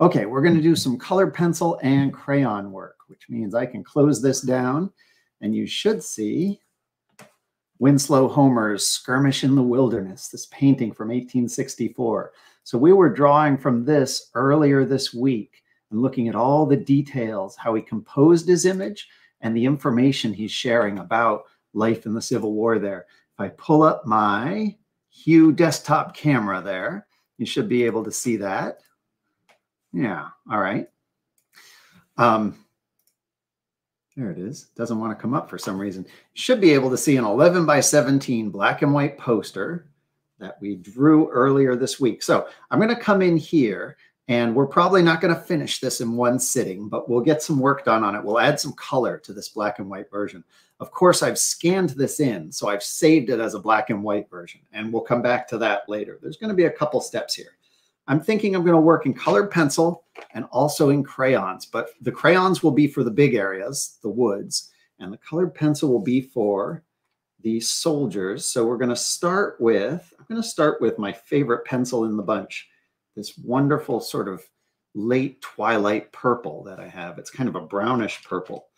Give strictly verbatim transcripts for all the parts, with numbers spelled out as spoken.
Okay, we're going to do some colored pencil and crayon work, which means I can close this down and you should see Winslow Homer's Skirmish in the Wilderness, this painting from eighteen sixty-four. So we were drawing from this earlier this week and looking at all the details, how he composed his image and the information he's sharing about life in the Civil War there. If I pull up my Hue desktop camera there, you should be able to see that. Yeah, all right. Um, There it is. Doesn't want to come up for some reason. Should be able to see an eleven by seventeen black and white poster that we drew earlier this week. So I'm going to come in here, and we're probably not going to finish this in one sitting, but we'll get some work done on it. We'll add some color to this black and white version. Of course, I've scanned this in, so I've saved it as a black and white version, and we'll come back to that later. There's going to be a couple steps here. I'm thinking I'm going to work in colored pencil and also in crayons, but the crayons will be for the big areas, the woods, and the colored pencil will be for the soldiers. So we're going to start with, I'm going to start with my favorite pencil in the bunch, this wonderful sort of late twilight purple that I have. It's kind of a brownish purple.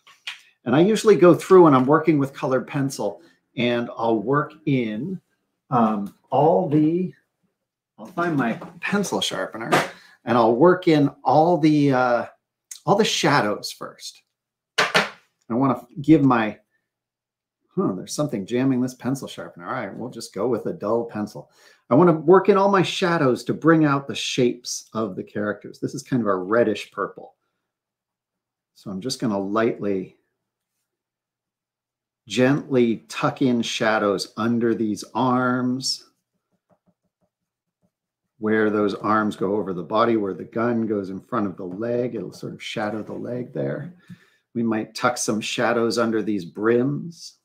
And I usually go through when I'm working with colored pencil and I'll work in um, all the, I'll find my pencil sharpener and I'll work in all the uh, all the shadows first. I want to give my, huh, there's something jamming this pencil sharpener. All right, we'll just go with a dull pencil. I want to work in all my shadows to bring out the shapes of the characters. This is kind of a reddish purple. So I'm just going to lightly, gently tuck in shadows under these arms, where those arms go over the body, where the gun goes in front of the leg. It'll sort of shadow the leg there. We might tuck some shadows under these brims.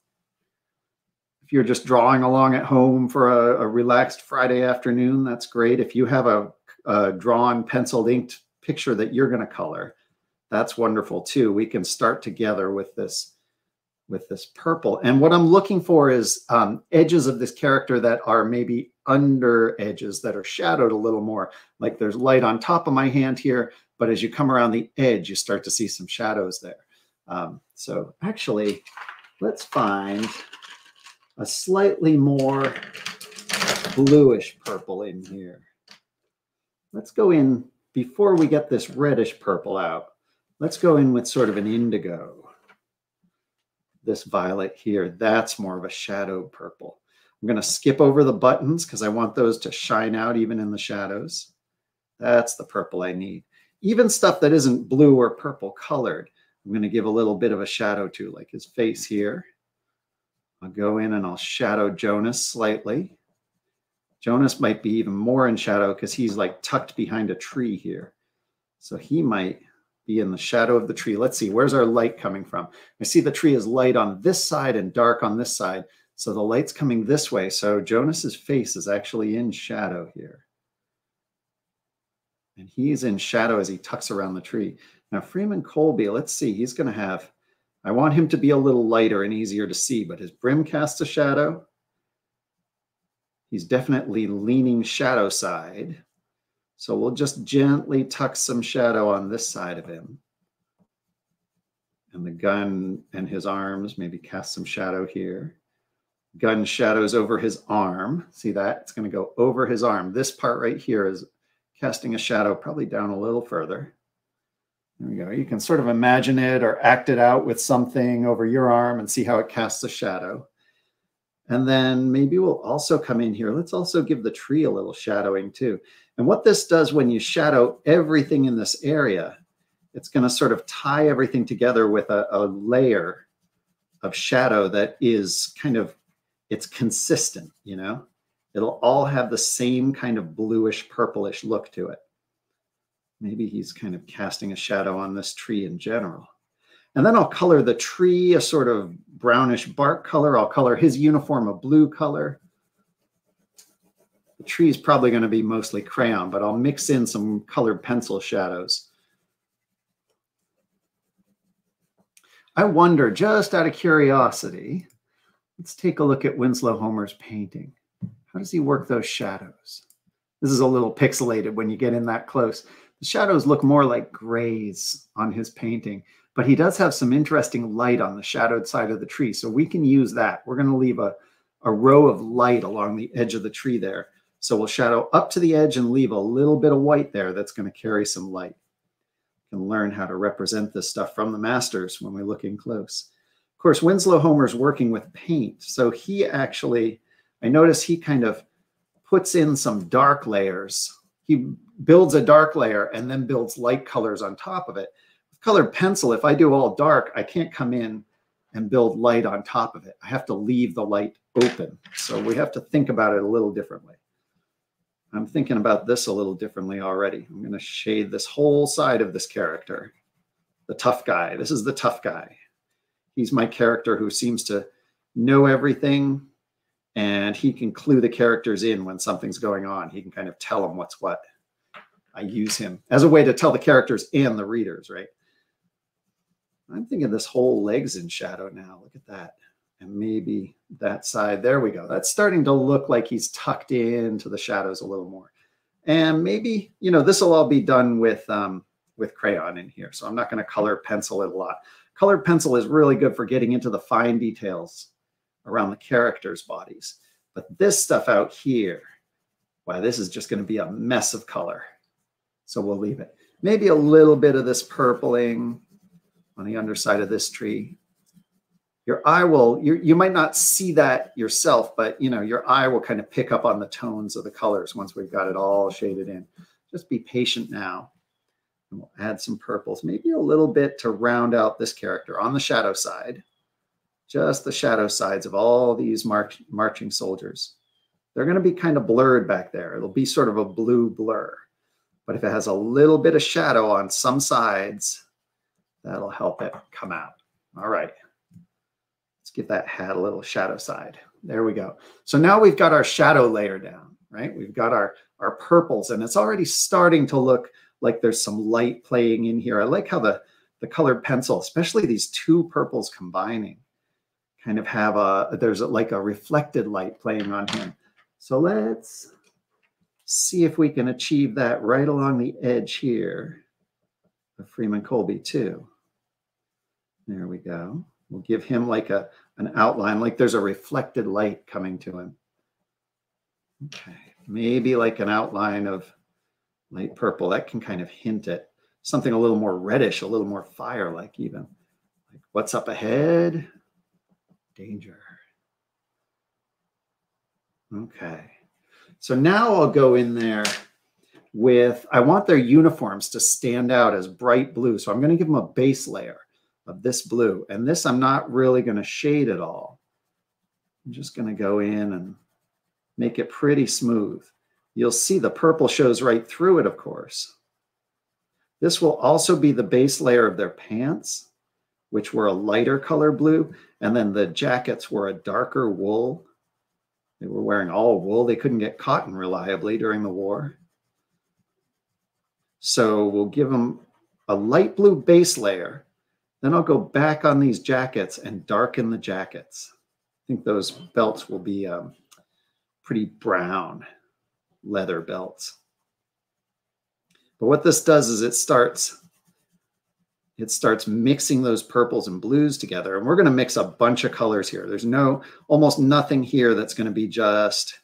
If you're just drawing along at home for a, a relaxed Friday afternoon, that's great. If you have a, a drawn, penciled, inked picture that you're going to color, that's wonderful too. We can start together with this, with this purple. And what I'm looking for is um, edges of this character that are maybe under edges that are shadowed a little more. Like there's light on top of my hand here, but as you come around the edge, you start to see some shadows there. Um, so actually, let's find a slightly more bluish purple in here. Let's go in, before we get this reddish purple out, let's go in with sort of an indigo. This violet here, that's more of a shadow purple. I'm going to skip over the buttons because I want those to shine out even in the shadows. That's the purple I need. Even stuff that isn't blue or purple colored, I'm going to give a little bit of a shadow to, like his face here. I'll go in and I'll shadow Jonas slightly. Jonas might be even more in shadow because he's like tucked behind a tree here. So he might be in the shadow of the tree. Let's see, where's our light coming from? I see the tree is light on this side and dark on this side. So the light's coming this way. So Jonas's face is actually in shadow here. And he's in shadow as he tucks around the tree. Now Freeman Colby, let's see, he's gonna have, I want him to be a little lighter and easier to see, but his brim casts a shadow. He's definitely leaning shadow side. So we'll just gently tuck some shadow on this side of him. And the gun and his arms maybe cast some shadow here. Gun shadows over his arm. See that? It's going to go over his arm. This part right here is casting a shadow probably down a little further. There we go. You can sort of imagine it or act it out with something over your arm and see how it casts a shadow. And then maybe we'll also come in here. Let's also give the tree a little shadowing too. And what this does when you shadow everything in this area, it's going to sort of tie everything together with a, a layer of shadow that is kind of, it's consistent, you know? It'll all have the same kind of bluish, purplish look to it. Maybe he's kind of casting a shadow on this tree in general. And then I'll color the tree a sort of brownish bark color. I'll color his uniform a blue color. The tree is probably going to be mostly crayon, but I'll mix in some colored pencil shadows. I wonder, just out of curiosity, let's take a look at Winslow Homer's painting. How does he work those shadows? This is a little pixelated when you get in that close, The shadows look more like grays on his painting, but he does have some interesting light on the shadowed side of the tree, so we can use that. We're going to leave a, a row of light along the edge of the tree there. So we'll shadow up to the edge and leave a little bit of white there that's going to carry some light. We can learn how to represent this stuff from the masters when we look in close. Of course, Winslow Homer's working with paint, so he actually, I notice he kind of puts in some dark layers. He builds a dark layer and then builds light colors on top of it. With colored pencil, if I do all dark, I can't come in and build light on top of it. I have to leave the light open. So we have to think about it a little differently. I'm thinking about this a little differently already. I'm going to shade this whole side of this character, the tough guy. This is the tough guy. He's my character who seems to know everything, and he can clue the characters in when something's going on. He can kind of tell them what's what. I use him as a way to tell the characters and the readers, right? I'm thinking this whole leg's in shadow now. Look at that. And maybe that side. There we go. That's starting to look like he's tucked into the shadows a little more. And maybe, you know, this will all be done with, um, with crayon in here. So I'm not going to color pencil it a lot. Colored pencil is really good for getting into the fine details around the characters' bodies. But this stuff out here, wow, this is just going to be a mess of color. So we'll leave it. Maybe a little bit of this purpling on the underside of this tree. Your eye will, you, you might not see that yourself, but you know, your eye will kind of pick up on the tones of the colors once we've got it all shaded in. Just be patient now. And we'll add some purples, maybe a little bit to round out this character on the shadow side. Just the shadow sides of all these march, marching soldiers. They're going to be kind of blurred back there. It'll be sort of a blue blur. But if it has a little bit of shadow on some sides, that'll help it come out. All right. Let's give that hat a little shadow side. There we go. So now we've got our shadow layer down, right? We've got our, our purples, and it's already starting to look like there's some light playing in here. I like how the, the colored pencil, especially these two purples combining, kind of have a, there's a, like a reflected light playing on him. So let's see if we can achieve that right along the edge here of Freeman Colby too. There we go. We'll give him like a, an outline, like there's a reflected light coming to him. Okay, maybe like an outline of light purple. That can kind of hint at something a little more reddish, a little more fire-like even. Like what's up ahead? Danger. Okay. So now I'll go in there with, I want their uniforms to stand out as bright blue. So I'm going to give them a base layer of this blue. And this I'm not really going to shade at all. I'm just going to go in and make it pretty smooth. You'll see the purple shows right through it, of course. This will also be the base layer of their pants, which were a lighter color blue, and then the jackets were a darker wool. They were wearing all wool. They couldn't get cotton reliably during the war. So we'll give them a light blue base layer. Then I'll go back on these jackets and darken the jackets. I think those belts will be um, pretty brown leather belts. But what this does is it starts It starts mixing those purples and blues together. And we're going to mix a bunch of colors here. There's no, almost nothing here that's going to be just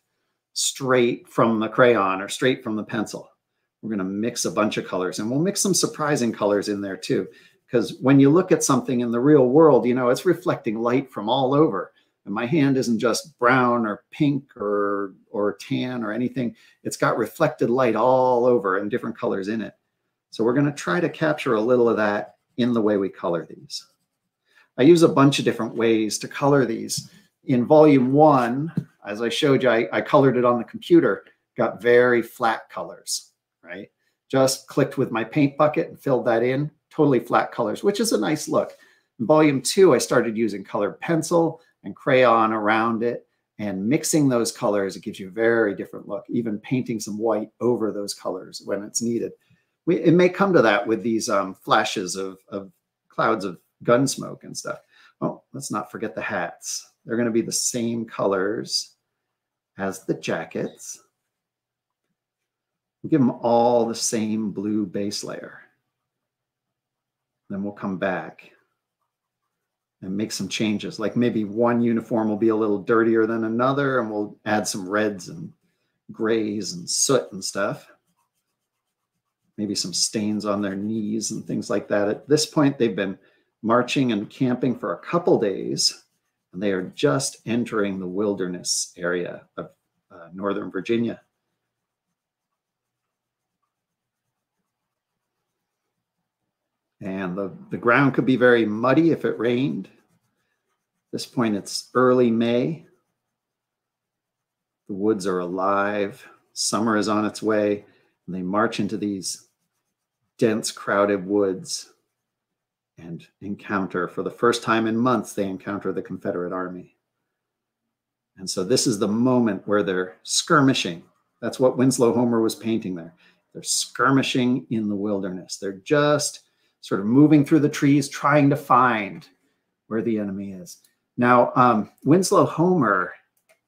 straight from the crayon or straight from the pencil. We're going to mix a bunch of colors, and we'll mix some surprising colors in there too. Because when you look at something in the real world, you know, it's reflecting light from all over. And my hand isn't just brown or pink or, or tan or anything. It's got reflected light all over and different colors in it. So we're going to try to capture a little of that in the way we color these. I use a bunch of different ways to color these. In volume one, as I showed you, I, I colored it on the computer, got very flat colors, right? Just clicked with my paint bucket and filled that in, totally flat colors, which is a nice look. In volume two, I started using colored pencil and crayon around it and mixing those colors. It gives you a very different look, even painting some white over those colors when it's needed. We, it may come to that with these um, flashes of, of clouds of gun smoke and stuff. Oh, let's not forget the hats. They're going to be the same colors as the jackets. We'll give them all the same blue base layer. Then we'll come back and make some changes. Like maybe one uniform will be a little dirtier than another, and we'll add some reds and grays and soot and stuff. Maybe some stains on their knees and things like that. At this point, they've been marching and camping for a couple days, and they are just entering the wilderness area of uh, Northern Virginia. And the, the ground could be very muddy if it rained. At this point, it's early May. The woods are alive. Summer is on its way. And they march into these dense, crowded woods and encounter, for the first time in months, they encounter the Confederate Army. And so this is the moment where they're skirmishing. That's what Winslow Homer was painting there. They're skirmishing in the wilderness. They're just sort of moving through the trees, trying to find where the enemy is. Now, um, Winslow Homer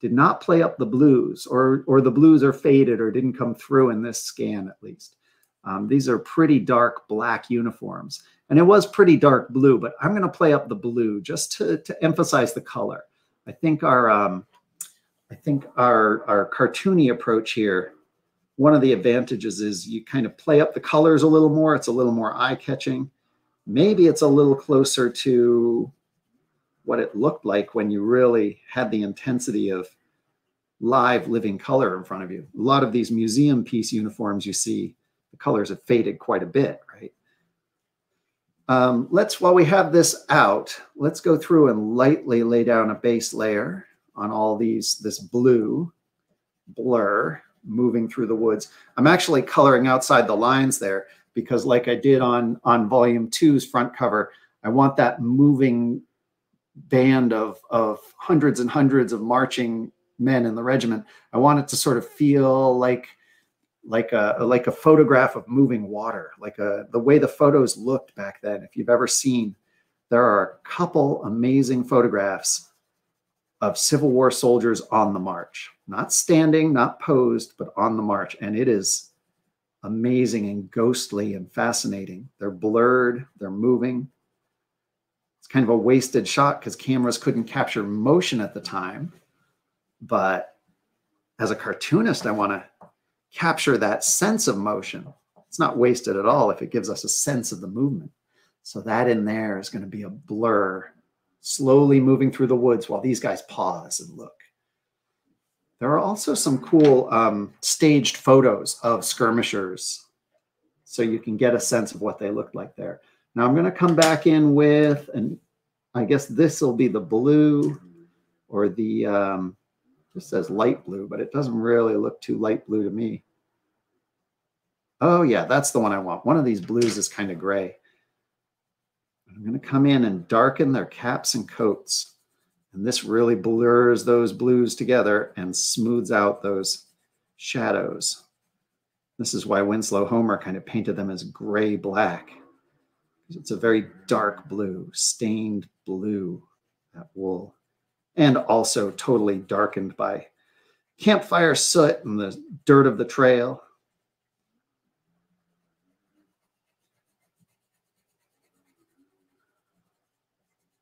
did not play up the blues, or, or the blues are faded or didn't come through in this scan, at least. Um, these are pretty dark black uniforms. And it was pretty dark blue, but I'm going to play up the blue just to, to emphasize the color. I think our, um, I think our, our cartoony approach here, one of the advantages is you kind of play up the colors a little more. It's a little more eye-catching. Maybe it's a little closer to what it looked like when you really had the intensity of live living color in front of you. A lot of these museum piece uniforms you see, the colors have faded quite a bit, right? Um, let's, while we have this out, let's go through and lightly lay down a base layer on all these, this blue blur moving through the woods. I'm actually coloring outside the lines there because, like I did on, on volume two's front cover, I want that moving band of, of hundreds and hundreds of marching men in the regiment. I want it to sort of feel like like a, like a photograph of moving water, like a, the way the photos looked back then. If you've ever seen, there are a couple amazing photographs of Civil War soldiers on the march, not standing, not posed, but on the march. And it is amazing and ghostly and fascinating. They're blurred, they're moving. It's kind of a wasted shot because cameras couldn't capture motion at the time. But as a cartoonist, I want to capture that sense of motion. It's not wasted at all if it gives us a sense of the movement. So that in there is going to be a blur, slowly moving through the woods while these guys pause and look. There are also some cool um, staged photos of skirmishers, so you can get a sense of what they looked like there. Now I'm going to come back in with, and I guess this will be the blue, or the, um, it says light blue, but it doesn't really look too light blue to me. Oh yeah, that's the one I want. One of these blues is kind of gray. I'm going to come in and darken their caps and coats. And this really blurs those blues together and smooths out those shadows. This is why Winslow Homer kind of painted them as gray-black. It's a very dark blue, stained blue, that wool. And also totally darkened by campfire soot and the dirt of the trail.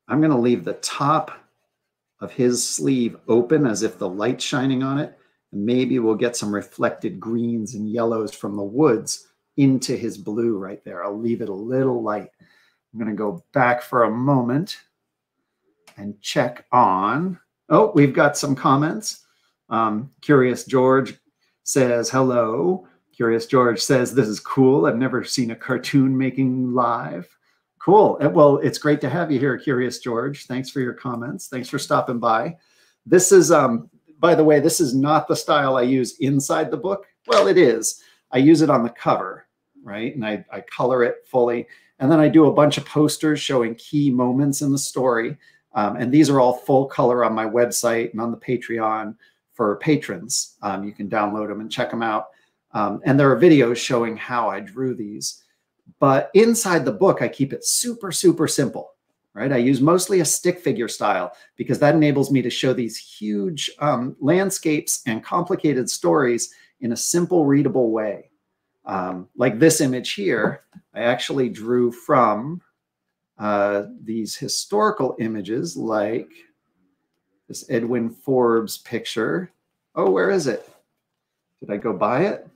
I'm going to leave the top of his sleeve open as if the light's shining on it. And maybe we'll get some reflected greens and yellows from the woods into his blue right there. I'll leave it a little light. I'm going to go back for a moment and check on. Oh, we've got some comments. Um, Curious George says, hello. Curious George says, this is cool. I've never seen a cartoon making live. Cool. Well, it's great to have you here, Curious George. Thanks for your comments. Thanks for stopping by. This is, um, by the way, this is not the style I use inside the book. Well, it is. I use it on the cover, right? And I, I color it fully. And then I do a bunch of posters showing key moments in the story. Um, and these are all full color on my website and on the Patreon for patrons. Um, you can download them and check them out. Um, and there are videos showing how I drew these. But inside the book, I keep it super, super simple, right? I use mostly a stick figure style because that enables me to show these huge um, landscapes and complicated stories in a simple, readable way. Um, like this image here, I actually drew from uh, these historical images, like this Edwin Forbes picture. Oh, where is it? Did I go by it?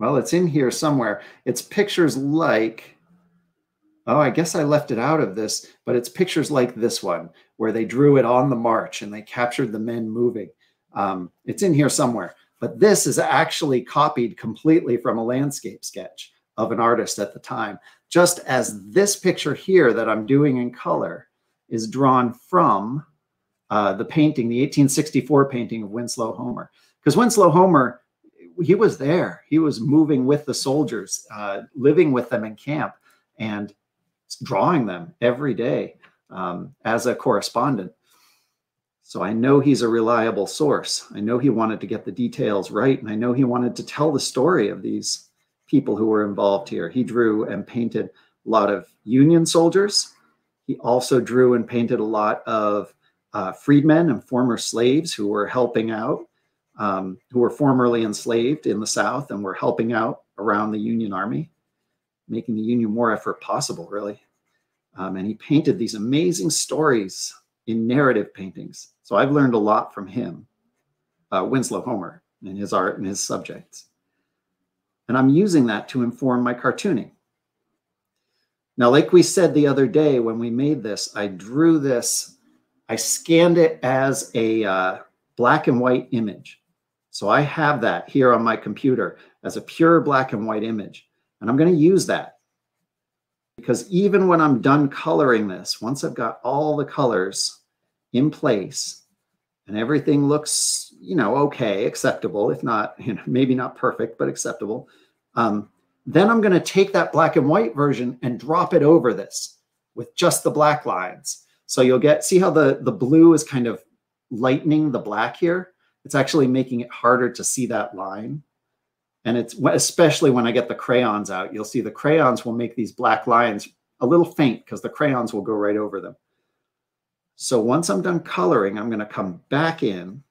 Well, it's in here somewhere. It's pictures like, oh, I guess I left it out of this, but it's pictures like this one where they drew it on the march and they captured the men moving. Um, it's in here somewhere. But this is actually copied completely from a landscape sketch of an artist at the time, just as this picture here that I'm doing in color is drawn from uh, the painting, the eighteen sixty-four painting of Winslow Homer. Because Winslow Homer, he was there. He was moving with the soldiers, uh, living with them in camp, and drawing them every day um, as a correspondent. So I know he's a reliable source. I know he wanted to get the details right, and I know he wanted to tell the story of these people who were involved here. He drew and painted a lot of Union soldiers. He also drew and painted a lot of uh, freedmen and former slaves who were helping out, um, who were formerly enslaved in the South and were helping out around the Union Army, making the Union war effort possible, really. Um, and he painted these amazing stories in narrative paintings. So I've learned a lot from him, uh, Winslow Homer, and his art and his subjects. And I'm using that to inform my cartooning. Now, like we said the other day when we made this, I drew this, I scanned it as a uh, black and white image. So I have that here on my computer as a pure black and white image. And I'm gonna use that, because even when I'm done coloring this, once I've got all the colors in place and everything looks, you know, okay, acceptable, if not, you know, maybe not perfect, but acceptable, um, then I'm going to take that black and white version and drop it over this with just the black lines. So you'll get, see how the, the blue is kind of lightening the black here? It's actually making it harder to see that line. And it's especially when I get the crayons out, you'll see the crayons will make these black lines a little faint because the crayons will go right over them. So once I'm done coloring, I'm going to come back in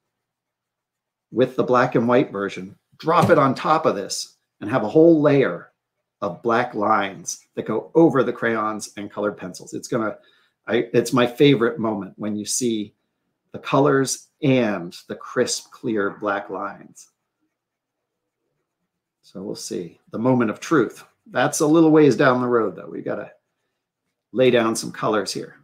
with the black and white version, drop it on top of this, and have a whole layer of black lines that go over the crayons and colored pencils. It's going to, I, it's my favorite moment when you see the colors and the crisp, clear black lines. So we'll see the moment of truth. That's a little ways down the road, though. We got to lay down some colors here.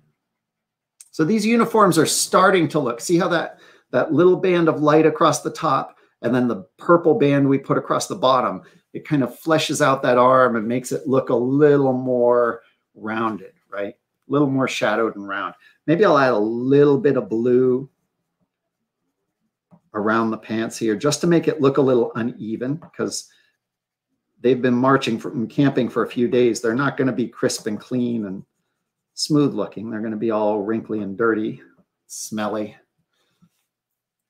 So these uniforms are starting to look. See how that, that little band of light across the top and then the purple band we put across the bottom, it kind of fleshes out that arm and makes it look a little more rounded, right? A little more shadowed and round. Maybe I'll add a little bit of blue around the pants here just to make it look a little uneven, because they've been marching from camping for a few days. They're not going to be crisp and clean and smooth looking. They're going to be all wrinkly and dirty, smelly.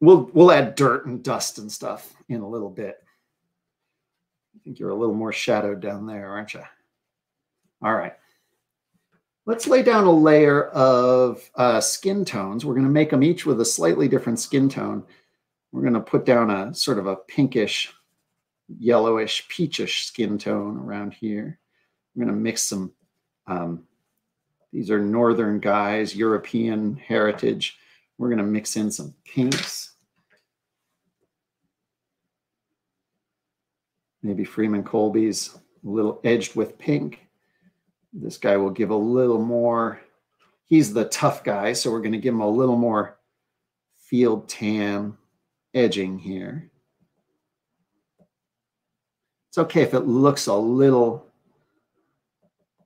We'll, we'll add dirt and dust and stuff in a little bit. I think you're a little more shadowed down there, aren't you? All right. Let's lay down a layer of uh, skin tones. We're going to make them each with a slightly different skin tone. We're going to put down a sort of a pinkish, yellowish, peachish skin tone around here. I'm going to mix some, um, these are northern guys, European heritage. We're going to mix in some pinks. Maybe Freeman Colby's a little edged with pink. This guy will give a little more, he's the tough guy, so we're going to give him a little more field tan edging here. It's okay if it looks a little,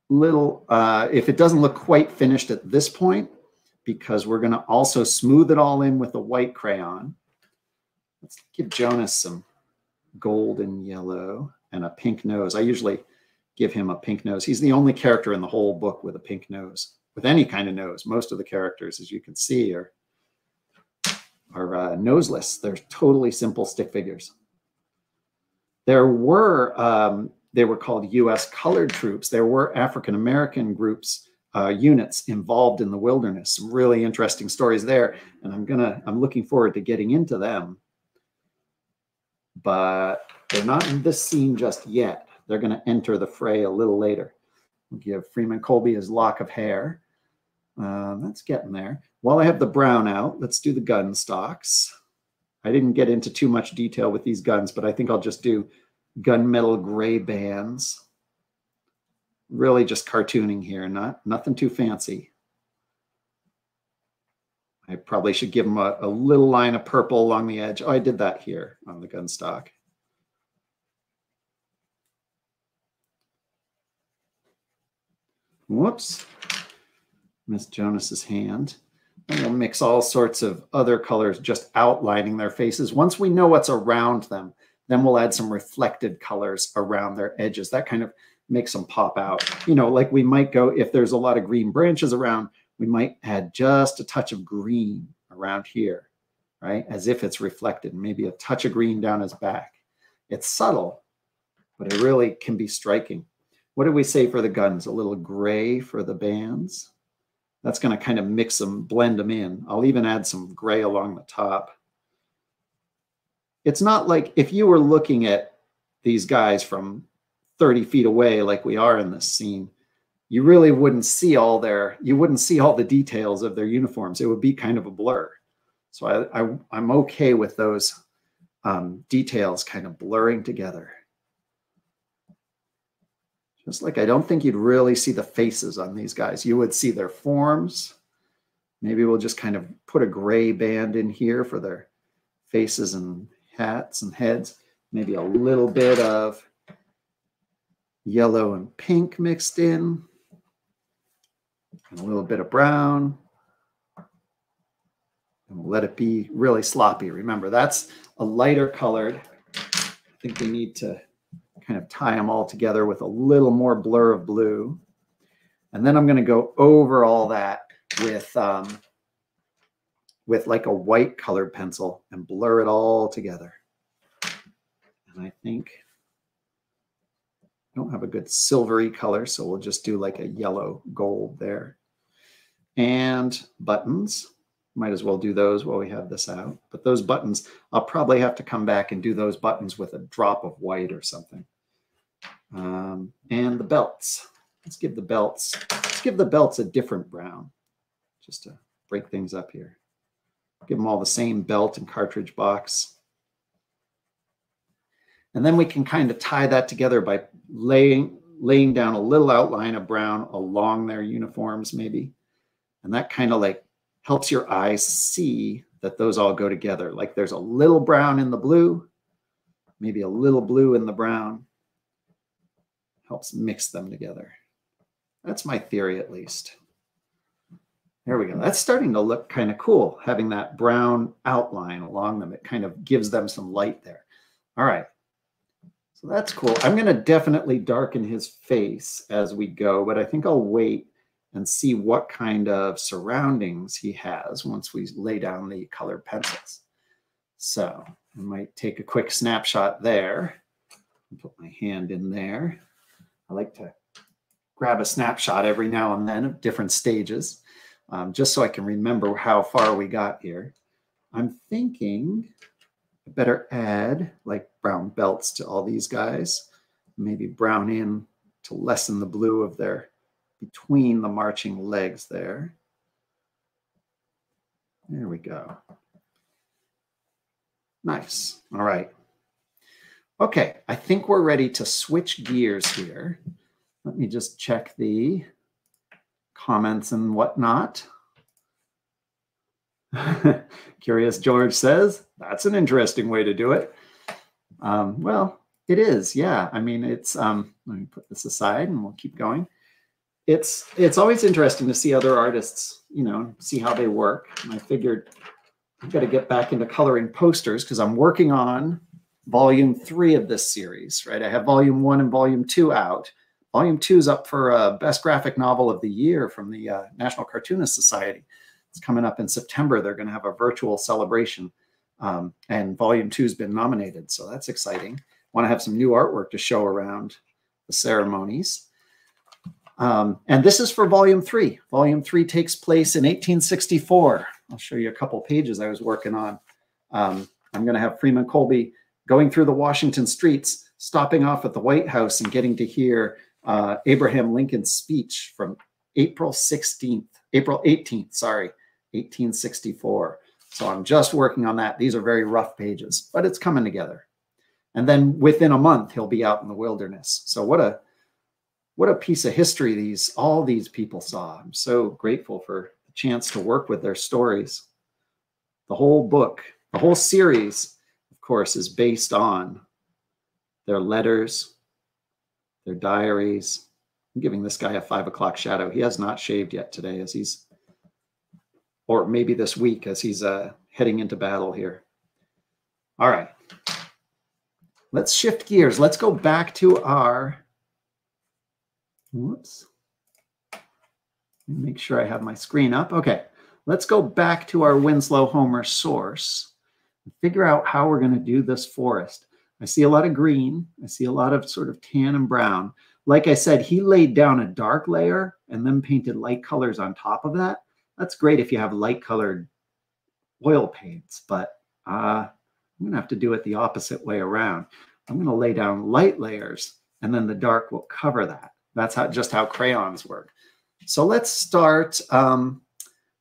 little, uh, if it doesn't look quite finished at this point, because we're going to also smooth it all in with a white crayon. Let's give Jonas some gold and yellow and a pink nose. I usually give him a pink nose. He's the only character in the whole book with a pink nose, with any kind of nose. Most of the characters, as you can see, are, are uh, noseless. They're totally simple stick figures. There were, um, they were called U S colored troops. There were African-American groups, uh, units involved in the wilderness. Some really interesting stories there. And I'm gonna, I'm looking forward to getting into them. but they're not in this scene just yet. They're going to enter the fray a little later. We'll give Freeman Colby his lock of hair. Um, that's getting there. While I have the brown out, let's do the gun stocks. I didn't get into too much detail with these guns, but I think I'll just do gunmetal gray bands. Really just cartooning here, not nothing too fancy. I probably should give them a, a little line of purple along the edge. Oh, I did that here on the gun stock. Whoops. Miss Jonas's hand. And we'll mix all sorts of other colors just outlining their faces. Once we know what's around them, then we'll add some reflected colors around their edges. That kind of makes them pop out. You know, like we might go, if there's a lot of green branches around, we might add just a touch of green around here, right? As if it's reflected, maybe a touch of green down his back. It's subtle, but it really can be striking. What did we say for the guns? A little gray for the bands. That's going to kind of mix them, blend them in. I'll even add some gray along the top. It's not like if you were looking at these guys from thirty feet away like we are in this scene, you really wouldn't see all their, you wouldn't see all the details of their uniforms. It would be kind of a blur. So I, I, I'm okay with those um, details kind of blurring together. Just like I don't think you'd really see the faces on these guys. You would see their forms. Maybe we'll just kind of put a gray band in here for their faces and hats and heads. Maybe a little bit of yellow and pink mixed in. And a little bit of brown. And we'll let it be really sloppy. Remember, that's a lighter colored. I think we need to kind of tie them all together with a little more blur of blue. And then I'm going to go over all that with, um, with like a white colored pencil and blur it all together. And I think I don't have a good silvery color, so we'll just do like a yellow gold there. And buttons. Might as well do those while we have this out. But those buttons, I'll probably have to come back and do those buttons with a drop of white or something. Um, and the belts. Let's give the belts. Let's give the belts a different brown, just to break things up here. Give them all the same belt and cartridge box. And then we can kind of tie that together by laying laying down a little outline of brown along their uniforms, maybe. And that kind of like helps your eyes see that those all go together. Like there's a little brown in the blue, maybe a little blue in the brown. Helps mix them together. That's my theory, at least. There we go. That's starting to look kind of cool, having that brown outline along them. It kind of gives them some light there. All right. So that's cool. I'm going to definitely darken his face as we go, but I think I'll wait and see what kind of surroundings he has once we lay down the colored pencils. So I might take a quick snapshot there and put my hand in there. I like to grab a snapshot every now and then of different stages, um, just so I can remember how far we got here. I'm thinking I better add like brown belts to all these guys, maybe brown in to lessen the blue of their between the marching legs there. There we go. Nice. All right. Okay, I think we're ready to switch gears here. Let me just check the comments and whatnot. Curious George says, that's an interesting way to do it. Um, well, it is, yeah. I mean, it's, um, let me put this aside and we'll keep going. It's, it's always interesting to see other artists, you know, see how they work. And I figured I've got to get back into coloring posters because I'm working on volume three of this series, right? I have volume one and volume two out. Volume two is up for uh, Best Graphic Novel of the Year from the uh, National Cartoonists Society. It's coming up in September. They're going to have a virtual celebration. Um, and volume two has been nominated. So that's exciting. Want to have some new artwork to show around the ceremonies. Um, and this is for volume three. Volume three takes place in eighteen sixty-four. I'll show you a couple pages I was working on. Um, I'm going to have Freeman Colby going through the Washington streets, stopping off at the White House and getting to hear uh, Abraham Lincoln's speech from April sixteenth, April eighteenth, sorry, eighteen sixty-four. So I'm just working on that. These are very rough pages, but it's coming together. And then within a month, he'll be out in the wilderness. So what a what a piece of history these all these people saw. I'm so grateful for the chance to work with their stories. The whole book, the whole series, of course, is based on their letters, their diaries. I'm giving this guy a five o'clock shadow. He has not shaved yet today as he's, or maybe this week as he's uh, heading into battle here. All right. Let's shift gears. Let's go back to our, whoops, make sure I have my screen up. Okay, let's go back to our Winslow Homer source and figure out how we're going to do this forest. I see a lot of green. I see a lot of sort of tan and brown. Like I said, he laid down a dark layer and then painted light colors on top of that. That's great if you have light colored oil paints, but uh, I'm going to have to do it the opposite way around. I'm going to lay down light layers, and then the dark will cover that. That's how just how crayons work. So let's start, um,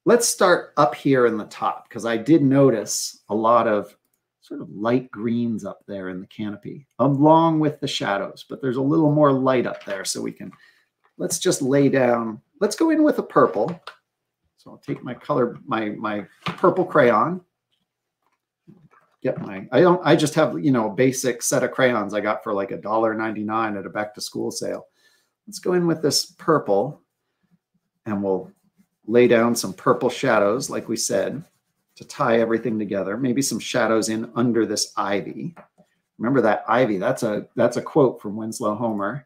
let's start up here in the top, because I did notice a lot of sort of light greens up there in the canopy, along with the shadows, but there's a little more light up there, so we can, let's just lay down, let's go in with a purple. So I'll take my color, my, my purple crayon. Get my, I don't, I just have, you know, a basic set of crayons I got for like a dollar ninety-nine at a back to school sale. Let's go in with this purple and we'll lay down some purple shadows, like we said, to tie everything together. Maybe some shadows in under this ivy. Remember that ivy, that's a, that's a quote from Winslow Homer.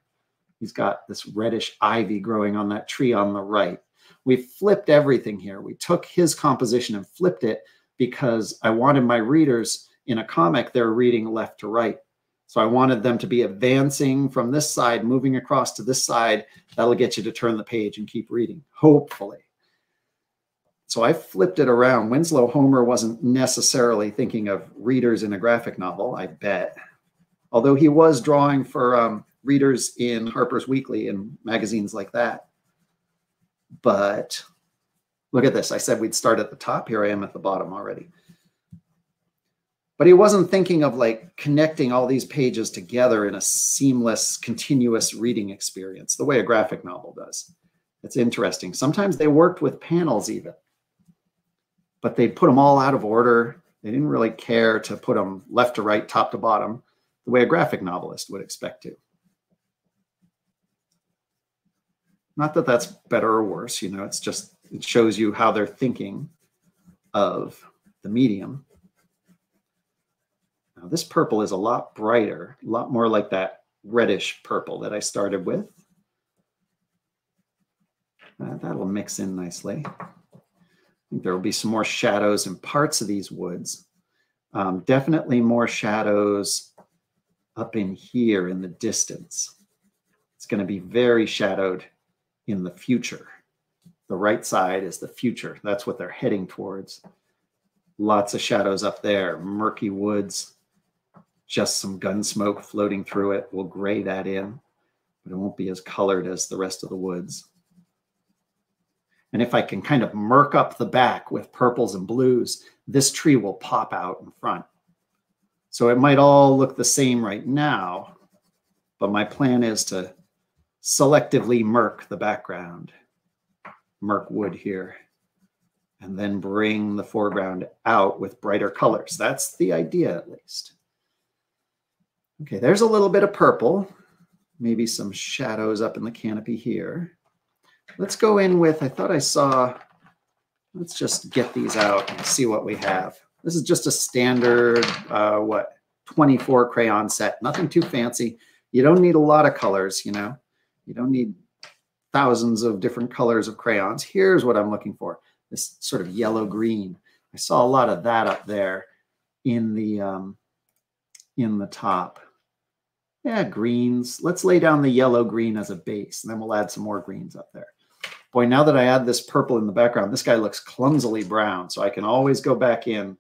He's got this reddish ivy growing on that tree on the right. We flipped everything here. We took his composition and flipped it, because I wanted my readers in a comic, they're reading left to right. So I wanted them to be advancing from this side, moving across to this side. That'll get you to turn the page and keep reading, hopefully. So I flipped it around. Winslow Homer wasn't necessarily thinking of readers in a graphic novel, I bet. Although he was drawing for um, readers in Harper's Weekly and magazines like that. But look at this. I said we'd start at the top. Here I am at the bottom already. But he wasn't thinking of like connecting all these pages together in a seamless, continuous reading experience, the way a graphic novel does. It's interesting. Sometimes they worked with panels even, but they put them all out of order. They didn't really care to put them left to right, top to bottom, the way a graphic novelist would expect to. Not that that's better or worse, you know, it's just, it shows you how they're thinking of the medium. Now this purple is a lot brighter, a lot more like that reddish purple that I started with. Uh, that'll mix in nicely. I think there will be some more shadows in parts of these woods. Um, definitely more shadows up in here in the distance. It's going to be very shadowed in the future. The right side is the future. That's what they're heading towards. Lots of shadows up there, murky woods, just some gun smoke floating through it. We'll gray that in, but it won't be as colored as the rest of the woods. And if I can kind of murk up the back with purples and blues, this tree will pop out in front. So it might all look the same right now, but my plan is to selectively murk the background. Murk wood here, and then bring the foreground out with brighter colors. That's the idea, at least. Okay, there's a little bit of purple, maybe some shadows up in the canopy here. Let's go in with, I thought I saw, let's just get these out and see what we have. This is just a standard, uh, what, twenty-four crayon set, nothing too fancy. You don't need a lot of colors, you know, you don't need thousands of different colors of crayons. Here's what I'm looking for, this sort of yellow-green. I saw a lot of that up there in the, um, in the top. Yeah, greens. Let's lay down the yellow-green as a base, and then we'll add some more greens up there. Boy, now that I add this purple in the background, this guy looks clumsily brown, so I can always go back in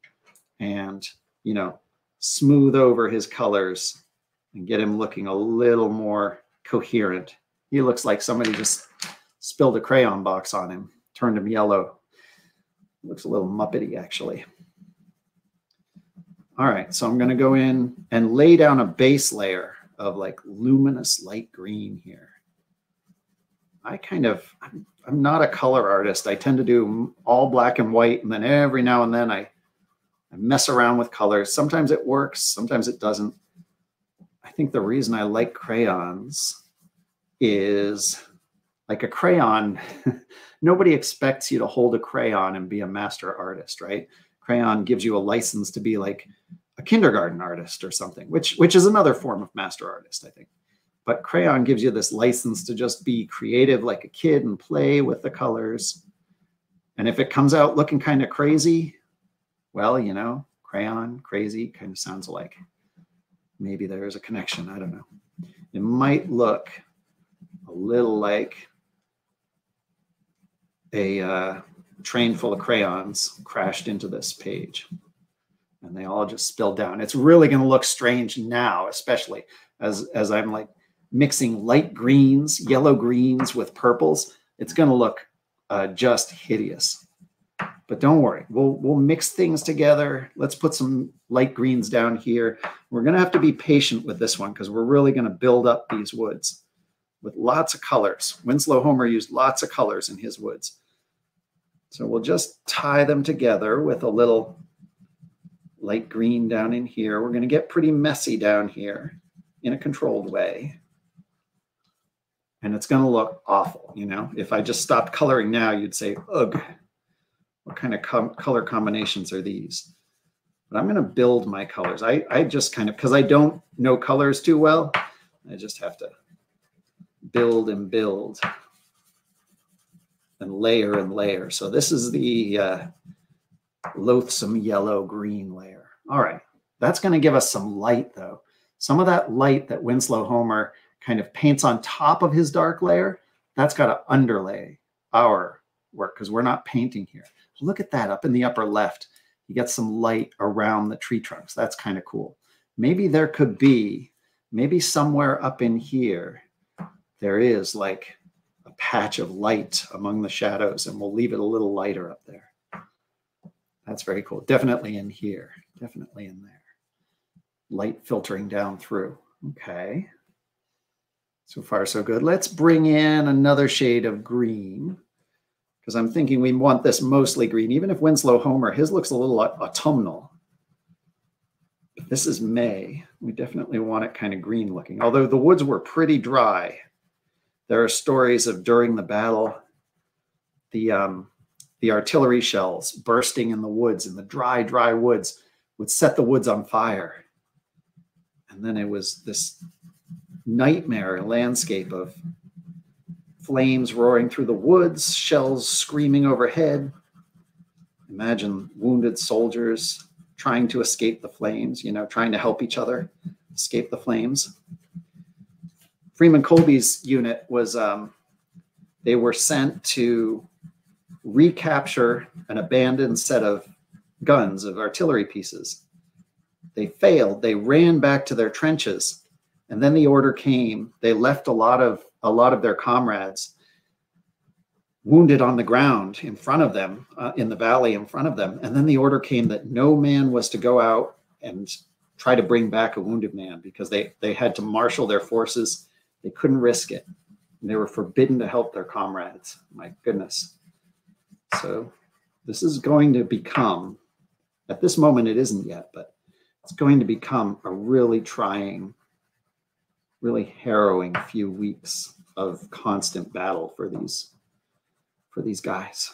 and, you know, smooth over his colors and get him looking a little more coherent. He looks like somebody just spilled a crayon box on him, turned him yellow. Looks a little Muppety, actually. All right, so I'm going to go in and lay down a base layer of like luminous light green here. I kind of, I'm, I'm not a color artist. I tend to do all black and white, and then every now and then I, I mess around with colors. Sometimes it works, sometimes it doesn't. I think the reason I like crayons is like a crayon, nobody expects you to hold a crayon and be a master artist, right? Crayon gives you a license to be like a kindergarten artist or something, which, which is another form of master artist, I think. But crayon gives you this license to just be creative like a kid and play with the colors. And if it comes out looking kind of crazy, well, you know, crayon, crazy, kind of sounds like maybe there is a connection. I don't know. It might look a little like a uh, train full of crayons crashed into this page and they all just spilled down. It's really going to look strange now, especially as, as I'm like mixing light greens, yellow greens with purples. It's going to look uh, just hideous, but don't worry. We'll, we'll mix things together. Let's put some light greens down here. We're going to have to be patient with this one because we're really going to build up these woods with lots of colors. Winslow Homer used lots of colors in his woods. So we'll just tie them together with a little light green down in here. We're gonna get pretty messy down here in a controlled way. And it's gonna look awful, you know? If I just stopped coloring now, you'd say, ugh, what kind of com color combinations are these? But I'm gonna build my colors. I, I just kind of, because I don't know colors too well, I just have to build and build and layer and layer. So this is the uh, loathsome yellow green layer. All right, that's gonna give us some light though. Some of that light that Winslow Homer kind of paints on top of his dark layer, that's gotta underlay our work because we're not painting here. Look at that up in the upper left. You get some light around the tree trunks. That's kind of cool. Maybe there could be, maybe somewhere up in here, there is like a patch of light among the shadows, and we'll leave it a little lighter up there. That's very cool. Definitely in here, definitely in there. Light filtering down through. Okay, so far so good. Let's bring in another shade of green because I'm thinking we want this mostly green. Even if Winslow Homer, his looks a little autumnal. But this is May. We definitely want it kind of green looking, although the woods were pretty dry. There are stories of during the battle, the um, the artillery shells bursting in the woods, in the dry, dry woods, would set the woods on fire. And then it was this nightmare landscape of flames roaring through the woods, shells screaming overhead. Imagine wounded soldiers trying to escape the flames, you know, trying to help each other escape the flames. Freeman Colby's unit was, um, they were sent to recapture an abandoned set of guns, of artillery pieces. They failed. They ran back to their trenches. And then the order came. They left a lot of, a lot of their comrades wounded on the ground in front of them, uh, in the valley in front of them. And then the order came that no man was to go out and try to bring back a wounded man because they, they had to marshal their forces. They couldn't risk it. And they were forbidden to help their comrades. My goodness. So this is going to become, at this moment it isn't yet, but it's going to become a really trying, really harrowing few weeks of constant battle for these, for these guys.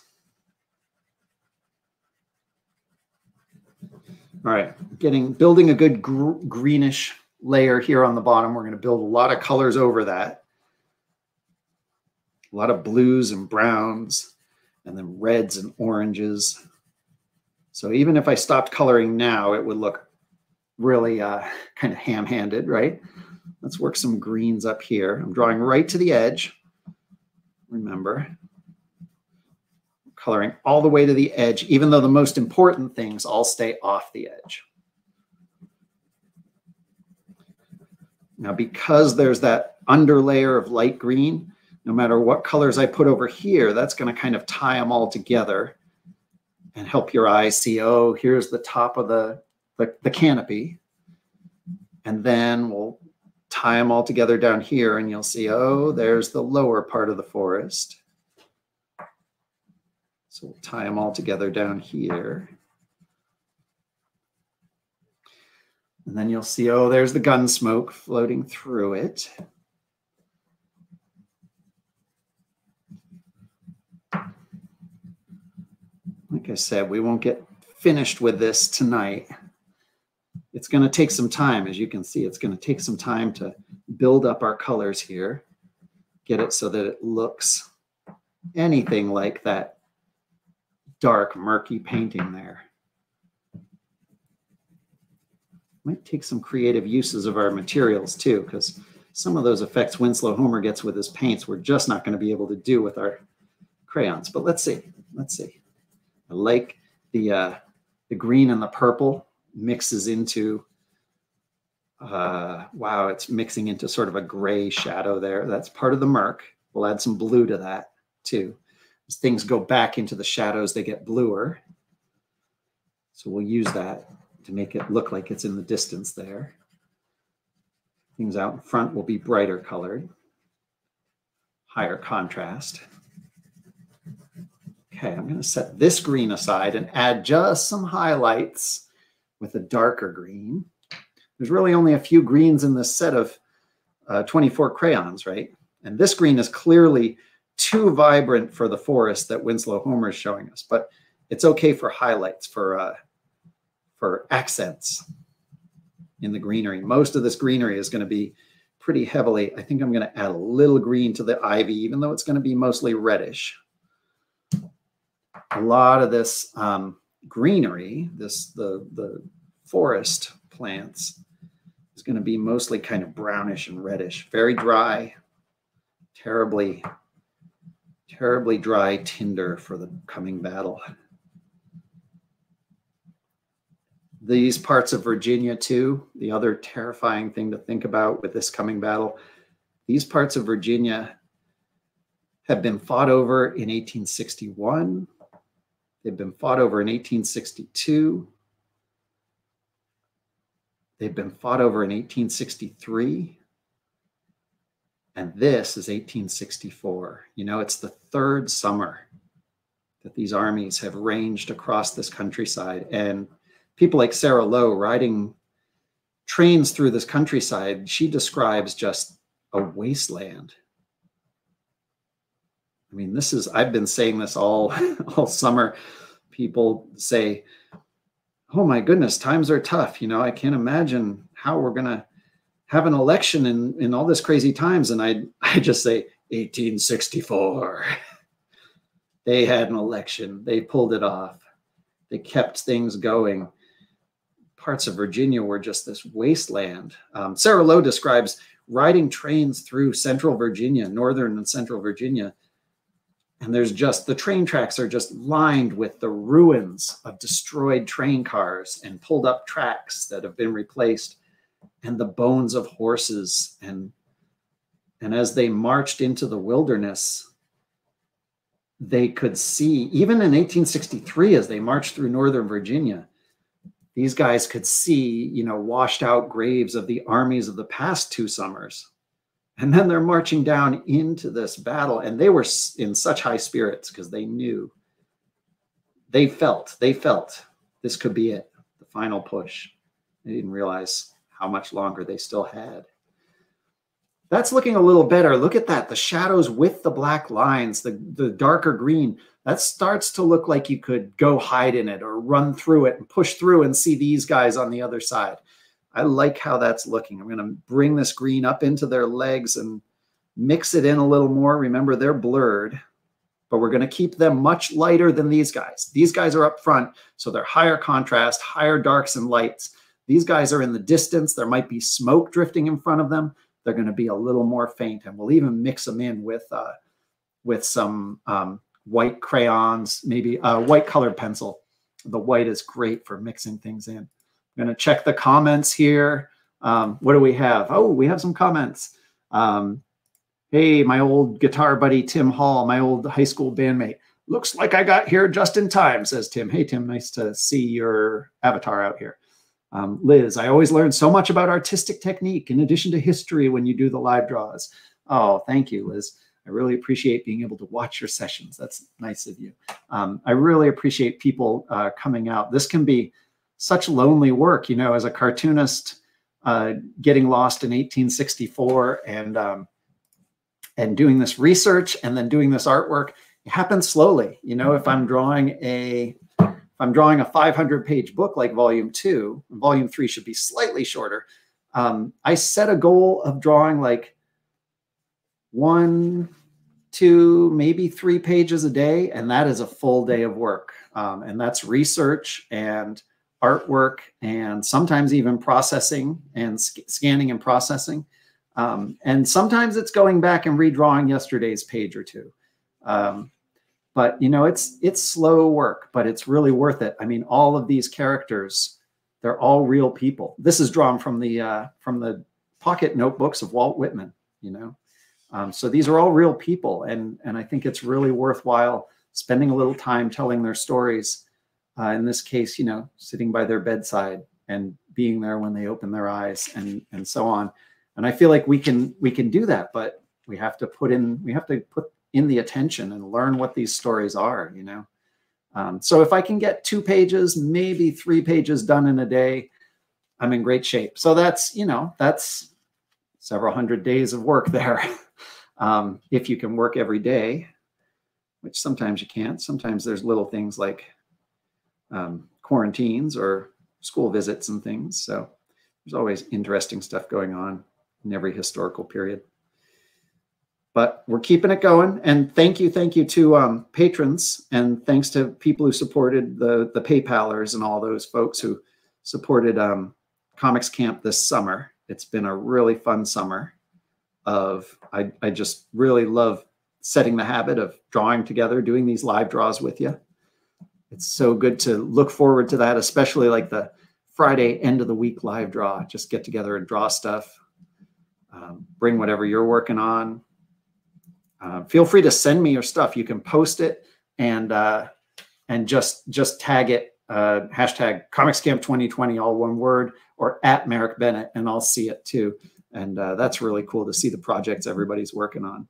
All right, getting, building a good gr greenish layer here on the bottom. We're going to build a lot of colors over that. A lot of blues and browns and then reds and oranges. So even if I stopped coloring now, it would look really uh, kind of ham-handed, right? Let's work some greens up here. I'm drawing right to the edge. Remember, coloring all the way to the edge, even though the most important things all stay off the edge. Now, because there's that underlayer of light green, no matter what colors I put over here, that's going to kind of tie them all together and help your eye see, oh, here's the top of the, the, the canopy. And then we'll tie them all together down here and you'll see, oh, there's the lower part of the forest. So we'll tie them all together down here. And then you'll see, oh, there's the gun smoke floating through it. Like I said, we won't get finished with this tonight. It's going to take some time, as you can see. It's going to take some time to build up our colors here, get it so that it looks anything like that dark, murky painting there. Might take some creative uses of our materials too, because some of those effects Winslow Homer gets with his paints, we're just not going to be able to do with our crayons. But let's see, let's see. I like the uh, the green and the purple mixes into. Uh, wow, it's mixing into sort of a gray shadow there. That's part of the murk. We'll add some blue to that too. As things go back into the shadows, they get bluer. So we'll use that to make it look like it's in the distance there. Things out in front will be brighter colored, higher contrast. Okay, I'm going to set this green aside and add just some highlights with a darker green. There's really only a few greens in this set of uh, twenty-four crayons, right? And this green is clearly too vibrant for the forest that Winslow Homer is showing us, but it's okay for highlights, for uh, for accents in the greenery. Most of this greenery is going to be pretty heavily. I think I'm going to add a little green to the ivy, even though it's going to be mostly reddish. A lot of this um, greenery, this the, the forest plants, is going to be mostly kind of brownish and reddish, very dry, terribly, terribly dry tinder for the coming battle. These parts of Virginia too, the other terrifying thing to think about with this coming battle, these parts of Virginia have been fought over in eighteen sixty-one. They've been fought over in eighteen sixty-two. They've been fought over in eighteen sixty-three. And this is eighteen sixty-four. You know, it's the third summer that these armies have ranged across this countryside, and people like Sarah Lowe riding trains through this countryside, she describes just a wasteland. I mean, this is, I've been saying this all, all summer. People say, oh my goodness, times are tough. You know, I can't imagine how we're going to have an election in, in all this crazy times. And I, I just say, eighteen sixty-four. They had an election. They pulled it off. They kept things going. Parts of Virginia were just this wasteland. Um, Sarah Lowe describes riding trains through central Virginia, northern and central Virginia, and there's just, the train tracks are just lined with the ruins of destroyed train cars and pulled up tracks that have been replaced, and the bones of horses. And, and as they marched into the wilderness, they could see, even in eighteen sixty-three, as they marched through northern Virginia, these guys could see, you know, washed out graves of the armies of the past two summers. And then they're marching down into this battle, and they were in such high spirits because they knew, they felt, they felt this could be it, the final push. They didn't realize how much longer they still had. That's looking a little better. Look at that, the shadows with the black lines, the, the darker green, that starts to look like you could go hide in it or run through it and push through and see these guys on the other side. I like how that's looking. I'm gonna bring this green up into their legs and mix it in a little more. Remember, they're blurred, but we're gonna keep them much lighter than these guys. These guys are up front, so they're higher contrast, higher darks and lights. These guys are in the distance. There might be smoke drifting in front of them. They're going to be a little more faint, and we'll even mix them in with uh, with some um, white crayons, maybe uh, white colored pencil. The white is great for mixing things in. I'm going to check the comments here. Um, what do we have? Oh, we have some comments. Um, hey, my old guitar buddy, Tim Hall, my old high school bandmate. Looks like I got here just in time, says Tim. Hey, Tim, nice to see your avatar out here. Um, Liz, I always learn so much about artistic technique in addition to history when you do the live draws. Oh, thank you, Liz. I really appreciate being able to watch your sessions. That's nice of you. Um, I really appreciate people uh, coming out. This can be such lonely work, you know, as a cartoonist uh, getting lost in eighteen sixty-four and, um, and doing this research and then doing this artwork. It happens slowly. You know, if I'm drawing a... I'm drawing a five hundred page book like volume two, volume three should be slightly shorter. Um, I set a goal of drawing like one, two, maybe three pages a day. And that is a full day of work. Um, and that's research and artwork and sometimes even processing and sc scanning and processing. Um, and sometimes it's going back and redrawing yesterday's page or two. Um, But, you know, it's it's slow work, but it's really worth it. I mean, all of these characters, they're all real people. This is drawn from the uh, from the pocket notebooks of Walt Whitman, you know. Um, so these are all real people. And, and I think it's really worthwhile spending a little time telling their stories. Uh, in this case, you know, sitting by their bedside and being there when they open their eyes and, and so on. And I feel like we can we can do that, but we have to put in, we have to put in the attention and learn what these stories are, you know. Um, so if I can get two pages, maybe three pages done in a day, I'm in great shape. So that's, you know, that's several hundred days of work there. um, if you can work every day, which sometimes you can't. Sometimes there's little things like um, quarantines or school visits and things. So there's always interesting stuff going on in every historical period. But we're keeping it going. And thank you, thank you to um, patrons, and thanks to people who supported the, the PayPalers and all those folks who supported um, Comics Camp this summer. It's been a really fun summer of, I, I just really love setting the habit of drawing together, doing these live draws with you. It's so good to look forward to that, especially like the Friday end of the week live draw. Just get together and draw stuff, um, bring whatever you're working on. Uh, feel free to send me your stuff. You can post it and uh, and just just tag it, uh, hashtag Comics Camp twenty twenty, all one word, or at Merrick Bennett, and I'll see it too. And uh, that's really cool to see the projects everybody's working on.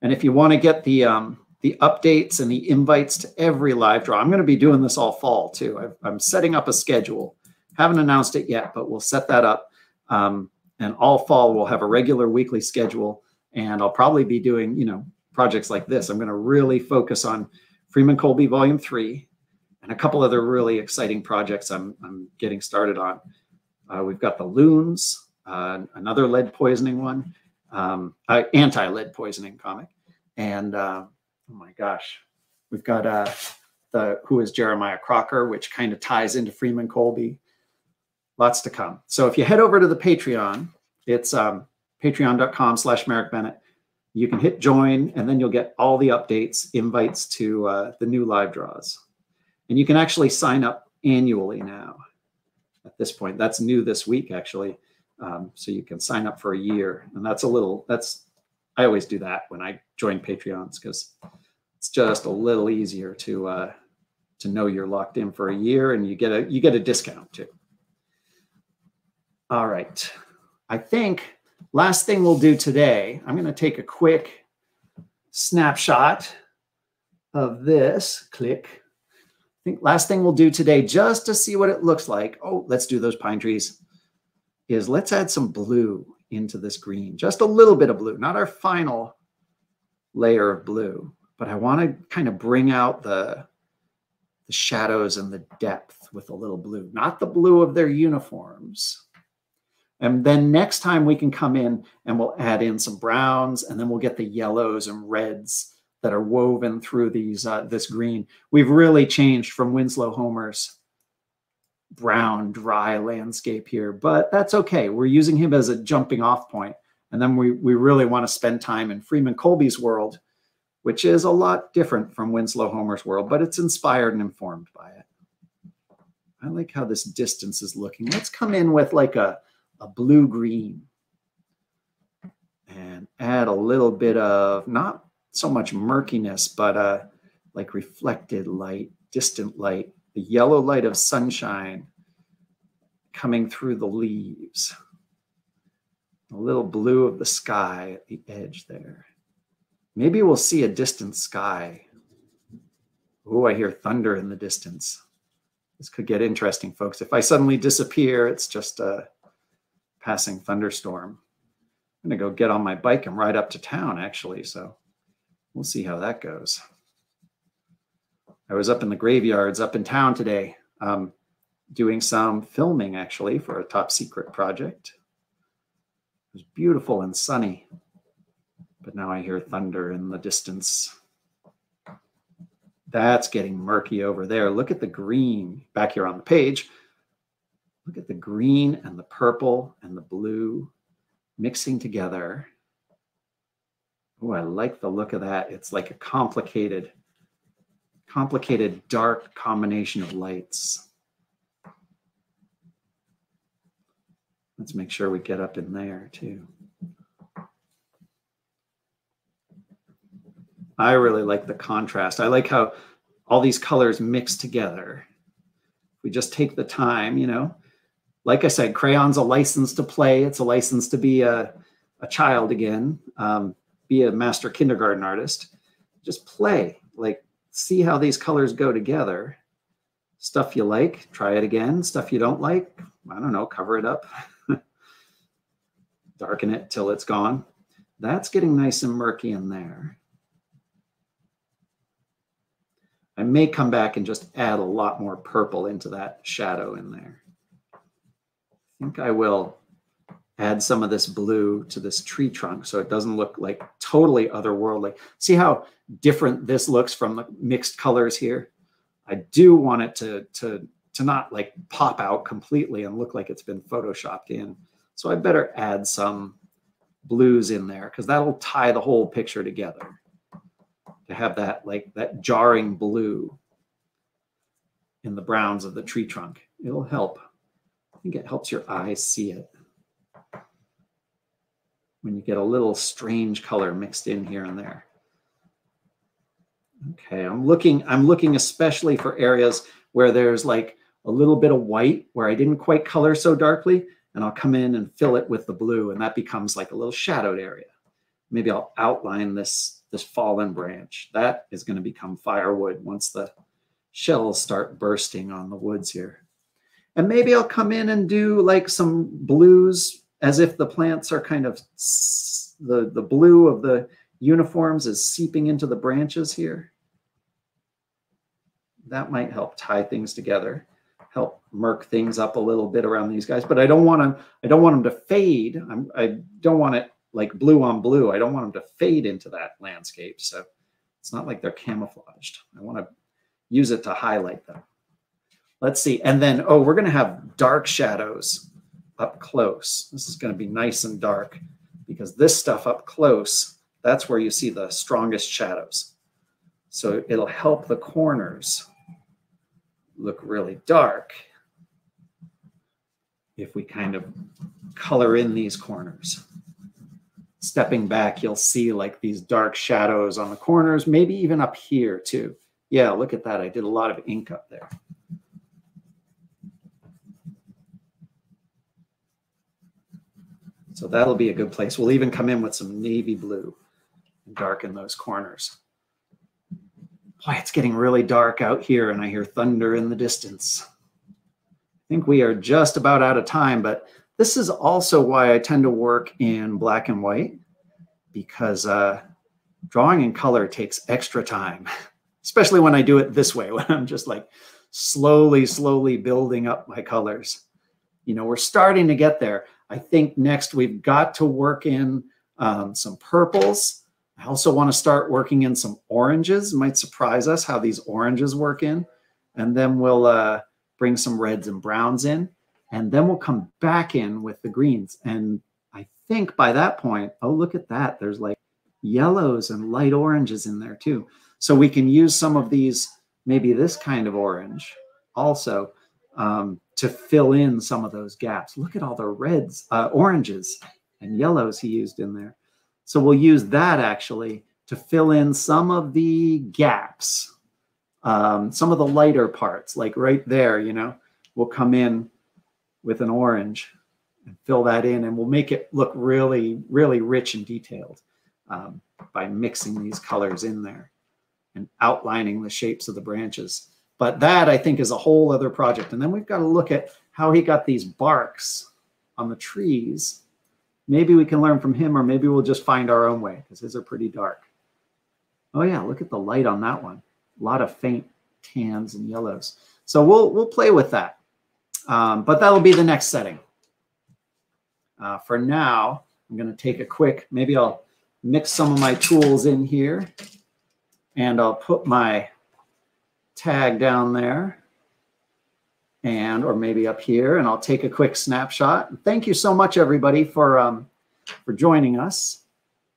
And if you want to get the um, the updates and the invites to every live draw, I'm going to be doing this all fall too. I've, I'm setting up a schedule. Haven't announced it yet, but we'll set that up. Um, And all fall, we'll have a regular weekly schedule, and I'll probably be doing, you know, projects like this. I'm going to really focus on Freeman Colby Volume three and a couple other really exciting projects I'm, I'm getting started on. Uh, we've got the Loons, uh, another lead poisoning one, um, uh, anti-lead poisoning comic. And, uh, oh my gosh, we've got uh, the Who is Jeremiah Crocker, which kind of ties into Freeman Colby. Lots to come. So if you head over to the Patreon, it's um, patreon.com slash Merrick Bennett. You can hit join, and then you'll get all the updates, invites to uh, the new live draws. And you can actually sign up annually now at this point. That's new this week, actually. Um, so you can sign up for a year. And that's a little, that's, I always do that when I join Patreons, because it's just a little easier to uh, to know you're locked in for a year, and you get a, you get a discount too. All right, I think last thing we'll do today, I'm going to take a quick snapshot of this. Click. I think last thing we'll do today, just to see what it looks like. Oh, let's do those pine trees. Is let's add some blue into this green. Just a little bit of blue, not our final layer of blue, but I want to kind of bring out the, the shadows and the depth with a little blue, not the blue of their uniforms. And then next time we can come in and we'll add in some browns, and then we'll get the yellows and reds that are woven through these uh, this green. We've really changed from Winslow Homer's brown, dry landscape here, but that's okay. We're using him as a jumping off point. And then we, we really want to spend time in Freeman Colby's world, which is a lot different from Winslow Homer's world, but it's inspired and informed by it. I like how this distance is looking. Let's come in with like a, a blue-green and add a little bit of not so much murkiness, but uh, like reflected light, distant light, the yellow light of sunshine coming through the leaves, a little blue of the sky at the edge there. Maybe we'll see a distant sky. Oh, I hear thunder in the distance. This could get interesting, folks. If I suddenly disappear, it's just a passing thunderstorm. I'm going to go get on my bike and ride up to town, actually, so we'll see how that goes. I was up in the graveyards up in town today um, doing some filming, actually, for a top secret project. It was beautiful and sunny, but now I hear thunder in the distance. That's getting murky over there. Look at the green back here on the page. Look at the green and the purple and the blue mixing together. Oh, I like the look of that. It's like a complicated, complicated dark combination of lights. Let's make sure we get up in there too. I really like the contrast. I like how all these colors mix together. We just take the time, you know. Like I said, crayon's a license to play. It's a license to be a, a child again, um, be a master kindergarten artist. Just play, like see how these colors go together. Stuff you like, try it again. Stuff you don't like, I don't know, cover it up. Darken it till it's gone. That's getting nice and murky in there. I may come back and just add a lot more purple into that shadow in there. I think I will add some of this blue to this tree trunk so it doesn't look like totally otherworldly. See how different this looks from the mixed colors here? I do want it to, to, to not like pop out completely and look like it's been photoshopped in. So I better add some blues in there because that'll tie the whole picture together. To have that like that jarring blue in the browns of the tree trunk. It'll help. I think it helps your eyes see it. When you get a little strange color mixed in here and there. Okay, I'm looking, I'm looking especially for areas where there's like a little bit of white where I didn't quite color so darkly, and I'll come in and fill it with the blue, and that becomes like a little shadowed area. Maybe I'll outline this. This fallen branch, that is going to become firewood once the shells start bursting on the woods here. And maybe I'll come in and do like some blues as if the plants are kind of, the, the blue of the uniforms is seeping into the branches here. That might help tie things together, help murk things up a little bit around these guys, but I don't want to, I don't want them to fade. I'm, I don't want it like blue on blue. I don't want them to fade into that landscape. So it's not like they're camouflaged. I want to use it to highlight them. Let's see. And then, oh, we're going to have dark shadows up close. This is going to be nice and dark because this stuff up close, that's where you see the strongest shadows. So it'll help the corners look really dark if we kind of color in these corners. Stepping back, you'll see like these dark shadows on the corners, maybe even up here too. Yeah, look at that. I did a lot of ink up there. So that'll be a good place. We'll even come in with some navy blue and darken those corners. Boy, it's getting really dark out here and I hear thunder in the distance. I think we are just about out of time, but this is also why I tend to work in black and white, because uh, drawing in color takes extra time, especially when I do it this way, when I'm just like slowly, slowly building up my colors. You know, we're starting to get there. I think next we've got to work in um, some purples. I also want to start working in some oranges. It might surprise us how these oranges work in. And then we'll uh, bring some reds and browns in. And then we'll come back in with the greens. And I think by that point, oh, look at that. There's like yellows and light oranges in there too. So we can use some of these, maybe this kind of orange also um, to fill in some of those gaps. Look at all the reds, uh, oranges and yellows he used in there. So we'll use that actually to fill in some of the gaps, um, some of the lighter parts, like right there, you know, we'll come in with an orange and fill that in, and we'll make it look really, really rich and detailed um, by mixing these colors in there and outlining the shapes of the branches. But that, I think, is a whole other project. And then we've got to look at how he got these barks on the trees. Maybe we can learn from him, or maybe we'll just find our own way, because his are pretty dark. Oh yeah, look at the light on that one. A lot of faint tans and yellows. So we'll, we'll play with that. Um, but that'll be the next setting. Uh, for now, I'm gonna take a quick, maybe I'll mix some of my tools in here, and I'll put my tag down there, and or maybe up here, and I'll take a quick snapshot. And thank you so much, everybody, for um, for joining us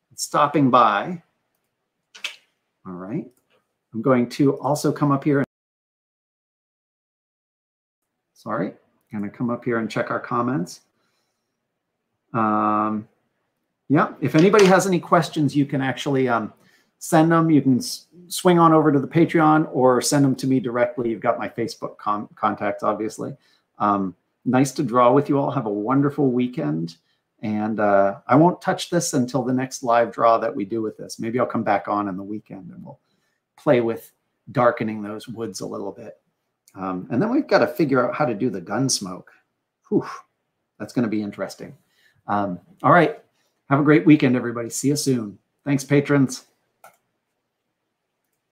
and stopping by. All right, I'm going to also come up here. And, sorry, I'm gonna come up here and check our comments. Um, yeah, if anybody has any questions, you can actually um, send them. You can swing on over to the Patreon or send them to me directly. You've got my Facebook com contacts, obviously. Um, nice to draw with you all. Have a wonderful weekend. And uh, I won't touch this until the next live draw that we do with this. Maybe I'll come back on in the weekend and we'll play with darkening those woods a little bit. Um, and then we've got to figure out how to do the gun smoke. Whew, that's going to be interesting. Um, all right. Have a great weekend, everybody. See you soon. Thanks, patrons.